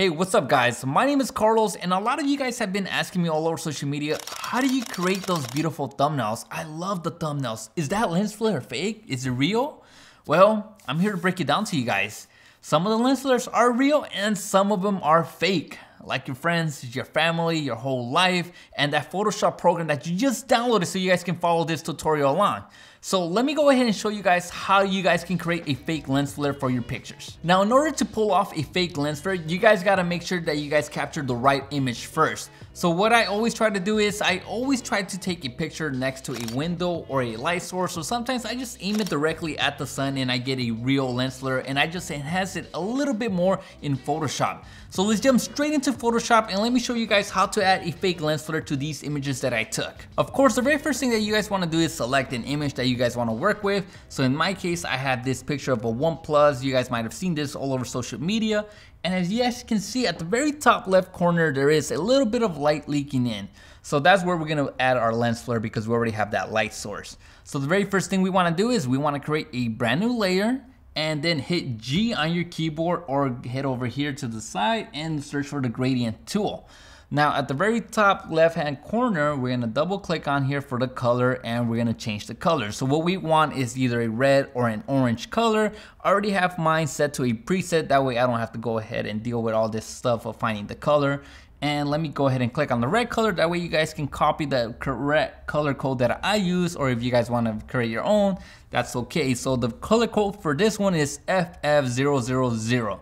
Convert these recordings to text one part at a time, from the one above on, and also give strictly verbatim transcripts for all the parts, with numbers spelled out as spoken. Hey, what's up guys? My name is Carlos and a lot of you guys have been asking me all over social media, how do you create those beautiful thumbnails? I love the thumbnails. Is that lens flare fake? Is it real? Well, I'm here to break it down to you guys. Some of the lens flares are real and some of them are fake. Like your friends, your family, your whole life, and that Photoshop program that you just downloaded so you guys can follow this tutorial along. So let me go ahead and show you guys how you guys can create a fake lens flare for your pictures. Now, in order to pull off a fake lens flare, you guys gotta make sure that you guys capture the right image first. So what I always try to do is I always try to take a picture next to a window or a light source. So sometimes I just aim it directly at the sun and I get a real lens flare and I just enhance it a little bit more in Photoshop. So let's jump straight into Photoshop and let me show you guys how to add a fake lens flare to these images that I took. Of course, the very first thing that you guys wanna do is select an image that you guys want to work with. So in my case, I have this picture of a OnePlus. You guys might have seen this all over social media. And as you guys can see at the very top left corner, there is a little bit of light leaking in. So that's where we're going to add our lens flare because we already have that light source. So the very first thing we want to do is we want to create a brand new layer and then hit G on your keyboard or head over here to the side and search for the gradient tool. Now at the very top left hand corner, we're gonna double click on here for the color and we're gonna change the color. So what we want is either a red or an orange color. I already have mine set to a preset, that way I don't have to go ahead and deal with all this stuff of finding the color. And let me go ahead and click on the red color, that way you guys can copy the correct color code that I use, or if you guys want to create your own, that's okay. So the color code for this one is F F zero zero zero.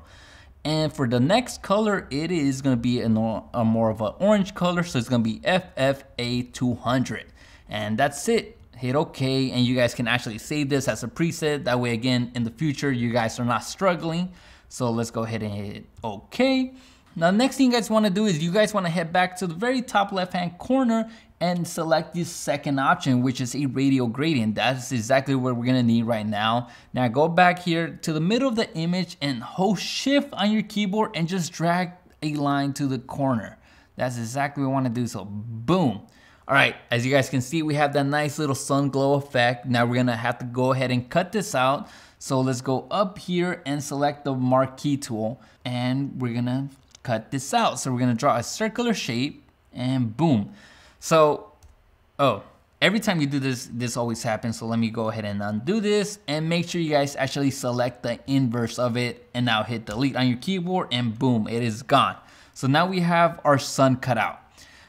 And for the next color, it is gonna be a more of an orange color, so it's gonna be F F A two hundred. And that's it. Hit okay, and you guys can actually save this as a preset. That way, again, in the future, you guys are not struggling. So let's go ahead and hit okay. Now, next thing you guys wanna do is you guys wanna head back to the very top left-hand corner and select this second option, which is a radial gradient. That's exactly what we're gonna need right now. Now, go back here to the middle of the image and hold shift on your keyboard and just drag a line to the corner. That's exactly what we wanna do, so boom. All right, as you guys can see, we have that nice little sun glow effect. Now we're gonna have to go ahead and cut this out. So let's go up here and select the marquee tool and we're gonna cut this out. So we're gonna draw a circular shape and boom. So, oh, every time you do this, this always happens. So let me go ahead and undo this and make sure you guys actually select the inverse of it and now hit delete on your keyboard and boom, it is gone. So now we have our sun cut out.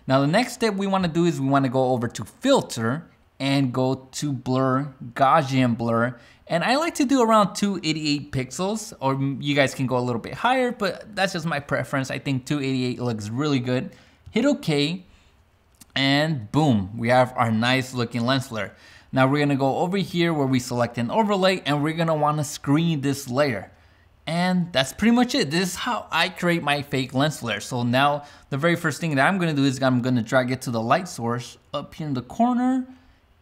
Now the next step we wanna do is we wanna go over to filter and go to blur, Gaussian blur. And I like to do around two eighty-eight pixels, or you guys can go a little bit higher, but that's just my preference. I think two eighty-eight looks really good. Hit okay. And boom, we have our nice looking lens flare. Now we're gonna go over here where we select an overlay and we're gonna wanna screen this layer. And that's pretty much it. This is how I create my fake lens flare. So now the very first thing that I'm gonna do is I'm gonna drag it to the light source up here in the corner.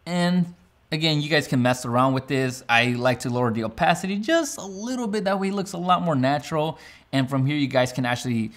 And again, you guys can mess around with this. I like to lower the opacity just a little bit. That way it looks a lot more natural. And from here, you guys can actually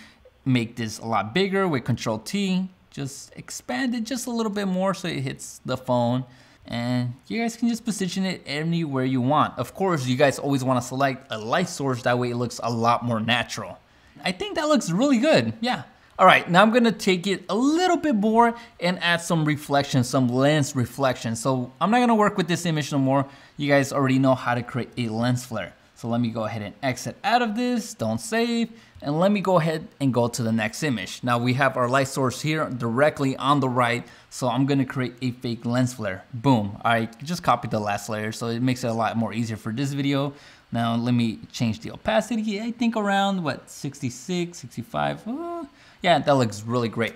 make this a lot bigger with Control T. Just expand it just a little bit more so it hits the phone, and you guys can just position it anywhere you want. Of course, you guys always want to select a light source, that way it looks a lot more natural. I think that looks really good, yeah. All right, now I'm gonna take it a little bit more and add some reflection, some lens reflection. So I'm not gonna work with this image no more. You guys already know how to create a lens flare. So let me go ahead and exit out of this, don't save, and let me go ahead and go to the next image. Now we have our light source here directly on the right, so I'm gonna create a fake lens flare. Boom, I just copied the last layer, so it makes it a lot more easier for this video. Now let me change the opacity, I think around, what, sixty-six, sixty-five, uh, yeah, that looks really great.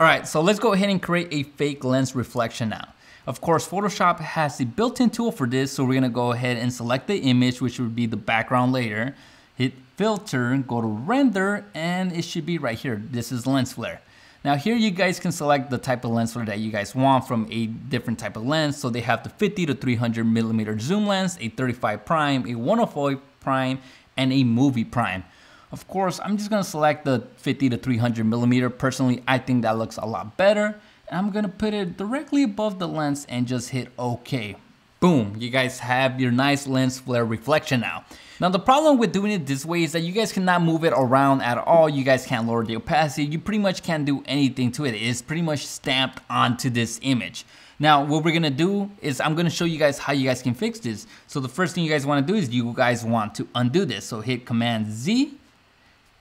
All right, so let's go ahead and create a fake lens reflection now. Of course, Photoshop has the built-in tool for this, so we're gonna go ahead and select the image, which would be the background layer. Hit filter, go to render, and it should be right here. This is lens flare. Now here you guys can select the type of lens flare that you guys want from a different type of lens. So they have the fifty to three hundred millimeter zoom lens, a thirty-five prime, a one oh five prime, and a movie prime. Of course, I'm just gonna select the fifty to three hundred millimeter. Personally, I think that looks a lot better. I'm gonna put it directly above the lens and just hit okay. Boom, you guys have your nice lens flare reflection now. Now the problem with doing it this way is that you guys cannot move it around at all. You guys can't lower the opacity. You pretty much can't do anything to it. It's pretty much stamped onto this image. Now, what we're gonna do is I'm gonna show you guys how you guys can fix this. So the first thing you guys wanna do is you guys want to undo this. So hit Command Z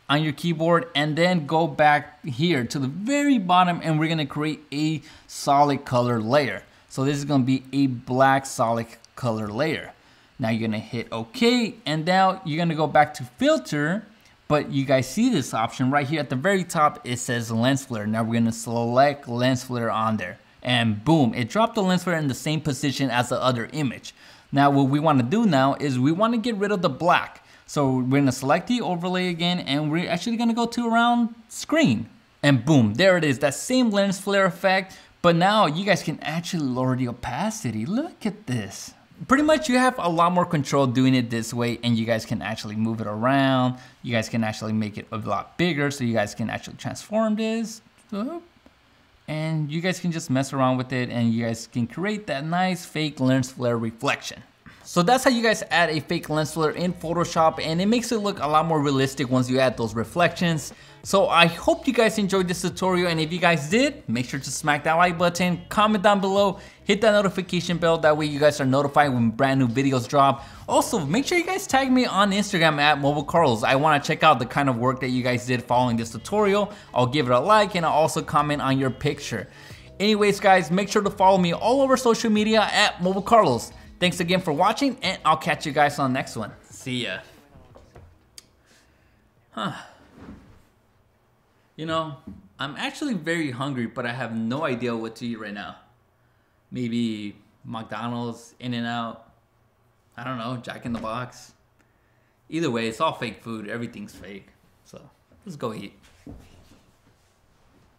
on your keyboard and then go back here to the very bottom and we're gonna create a solid color layer. So this is gonna be a black solid color layer. Now you're gonna hit OK and now you're gonna go back to filter, but you guys see this option right here at the very top, it says lens flare. Now we're gonna select lens flare on there. And boom, it dropped the lens flare in the same position as the other image. Now what we wanna do now is we wanna get rid of the black. So we're gonna select the overlay again and we're actually gonna go to around screen. And boom, there it is, that same lens flare effect. But now you guys can actually lower the opacity. Look at this. Pretty much you have a lot more control doing it this way and you guys can actually move it around. You guys can actually make it a lot bigger so you guys can actually transform this. And you guys can just mess around with it and you guys can create that nice fake lens flare reflection. So that's how you guys add a fake lens flare in Photoshop and it makes it look a lot more realistic once you add those reflections. So I hope you guys enjoyed this tutorial and if you guys did, make sure to smack that like button, comment down below, hit that notification bell, that way you guys are notified when brand new videos drop. Also, make sure you guys tag me on Instagram at mobilecarlos. I wanna check out the kind of work that you guys did following this tutorial. I'll give it a like and I'll also comment on your picture. Anyways guys, make sure to follow me all over social media at mobilecarlos. Thanks again for watching, and I'll catch you guys on the next one. See ya. Huh. You know, I'm actually very hungry, but I have no idea what to eat right now. Maybe McDonald's, In-N-Out, I don't know, Jack in the Box. Either way, it's all fake food. Everything's fake. So, let's go eat.